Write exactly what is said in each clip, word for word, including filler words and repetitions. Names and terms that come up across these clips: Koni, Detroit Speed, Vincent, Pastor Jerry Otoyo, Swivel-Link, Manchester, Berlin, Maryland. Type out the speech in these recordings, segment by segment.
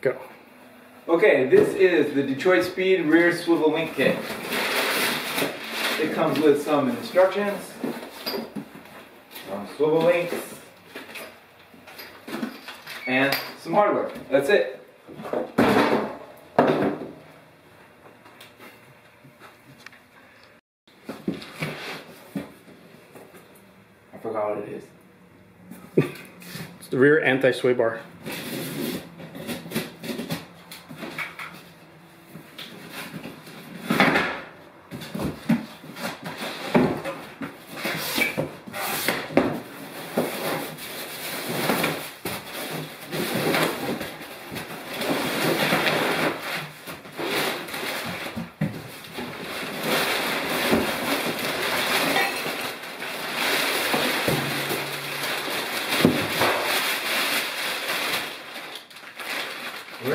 Go. Okay, this is the Detroit Speed rear swivel link kit. It comes with some instructions, some swivel links, and some hardware. That's it. I forgot what it is. It's the rear anti-sway bar.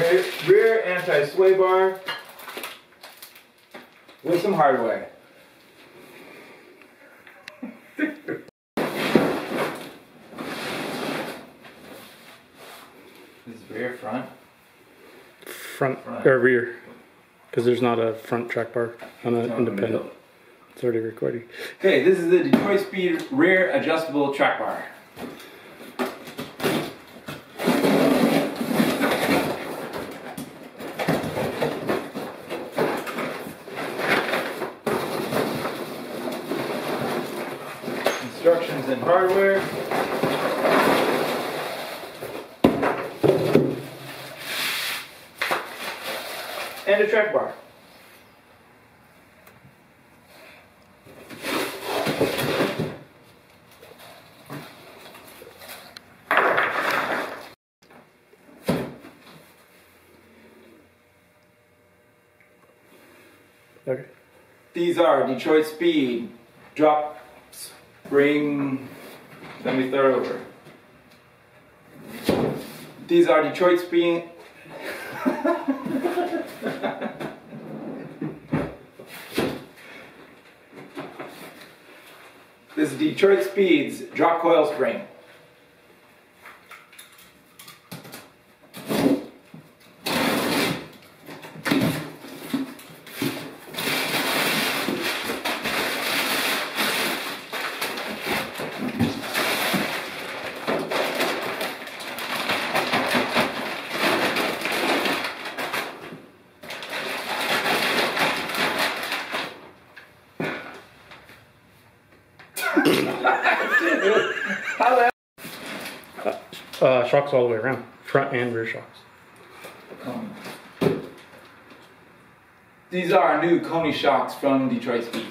Rear, rear anti-sway bar with some hardware. This is rear, front? Front, front. Or rear, because there's not a front track bar on an independent. It's already recording. Okay, this is the Detroit Speed rear adjustable track bar. Instructions and hardware. And a track bar. Okay. These are Detroit Speed drop Bring, let me start over. These are Detroit Speed. This is Detroit Speed's drop coil spring. How that? Uh, shocks all the way around, front and rear shocks. Um, these are new Koni shocks from Detroit Speed.